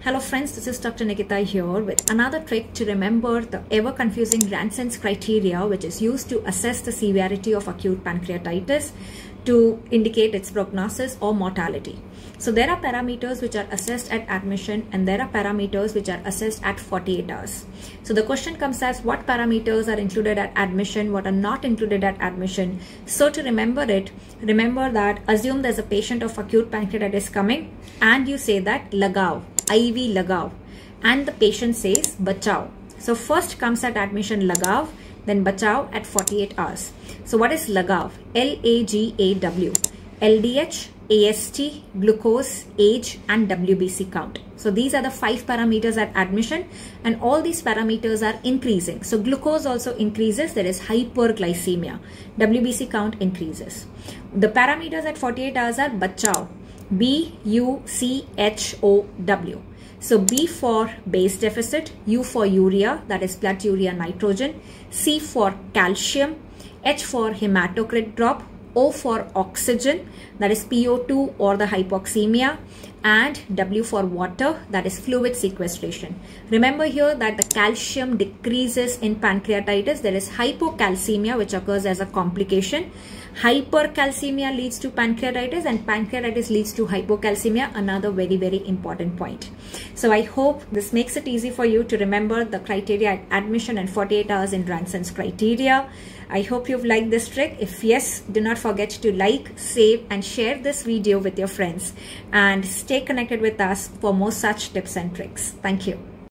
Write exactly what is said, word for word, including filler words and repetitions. Hello friends, this is Doctor Nikita here with another trick to remember the ever confusing Ranson's criteria, which is used to assess the severity of acute pancreatitis to indicate its prognosis or mortality. So there are parameters which are assessed at admission and there are parameters which are assessed at forty-eight hours. So the question comes as what parameters are included at admission, what are not included at admission. So to remember it, remember that assume there's a patient of acute pancreatitis coming and you say that Lagao. I V Lagao, and the patient says Bachao. So first comes at admission Lagao, then Bachao at forty-eight hours. So what is Lagao? L A G A W. L D H, A S T, glucose, age and W B C count. So these are the five parameters at admission and all these parameters are increasing. So glucose also increases, there is hyperglycemia. W B C count increases. The parameters at forty-eight hours are Bachao. B U C H O W. So B for base deficit, U for urea, that is blood urea nitrogen, C for calcium, H for hematocrit drop, O for oxygen, that is P O two or the hypoxemia, and W for water, that is fluid sequestration. Remember here that the calcium decreases in pancreatitis. There is hypocalcemia which occurs as a complication. Hypercalcemia leads to pancreatitis and pancreatitis leads to hypocalcemia, another very very important point. So I hope this makes it easy for you to remember the criteria at admission and forty-eight hours in Ranson's criteria. I hope you've liked this trick. If yes, do not forget to like, save and share this video with your friends and stay connected with us for more such tips and tricks. Thank you.